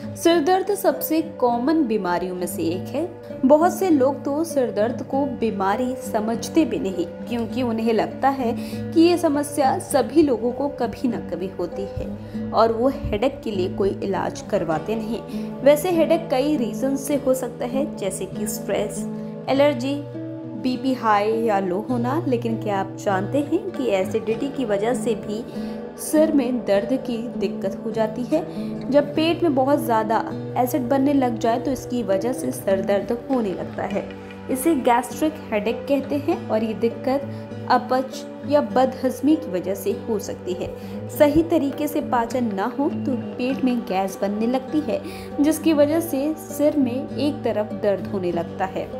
सिर दर्द सबसे कॉमन बीमारियों में से एक है। बहुत से लोग तो सिर दर्द को बीमारी समझते भी नहीं, क्योंकि उन्हें लगता है कि ये समस्या सभी लोगों को कभी ना कभी होती है और वो हेडेक के लिए कोई इलाज करवाते नहीं। वैसे हेडेक कई रीज़न से हो सकता है, जैसे कि स्ट्रेस, एलर्जी, बीपी हाई या लो होना। लेकिन क्या आप जानते हैं कि एसिडिटी की वजह से भी सिर में दर्द की दिक्कत हो जाती है। जब पेट में बहुत ज़्यादा एसिड बनने लग जाए तो इसकी वजह से सर दर्द होने लगता है। इसे गैस्ट्रिक हेडेक कहते हैं और ये दिक्कत अपच या बदहजमी की वजह से हो सकती है। सही तरीके से पाचन ना हो तो पेट में गैस बनने लगती है, जिसकी वजह से सिर में एक तरफ दर्द होने लगता है।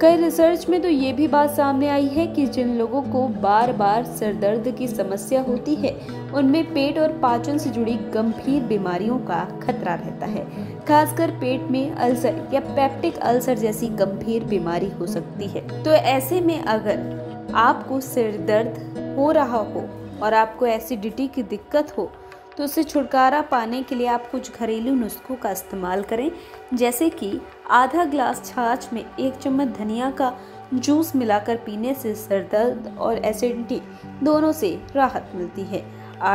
कई रिसर्च में तो ये भी बात सामने आई है कि जिन लोगों को बार बार सिर दर्द की समस्या होती है उनमें पेट और पाचन से जुड़ी गंभीर बीमारियों का खतरा रहता है। खासकर पेट में अल्सर या पेप्टिक अल्सर जैसी गंभीर बीमारी हो सकती है। तो ऐसे में अगर आपको सिर दर्द हो रहा हो और आपको एसिडिटी की दिक्कत हो तो उससे छुटकारा पाने के लिए आप कुछ घरेलू नुस्खों का इस्तेमाल करें, जैसे कि आधा ग्लास छाछ में 1 चम्मच धनिया का जूस मिलाकर पीने से सर दर्द और एसिडिटी दोनों से राहत मिलती है।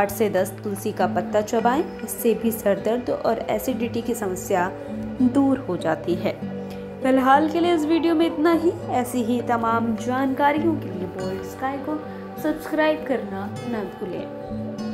8 से 10 तुलसी का पत्ता चबाएं, इससे भी सर दर्द और एसिडिटी की समस्या दूर हो जाती है। फिलहाल के लिए इस वीडियो में इतना ही। ऐसी ही तमाम जानकारियों के लिए बोल्ड स्काई को सब्सक्राइब करना न भूलें।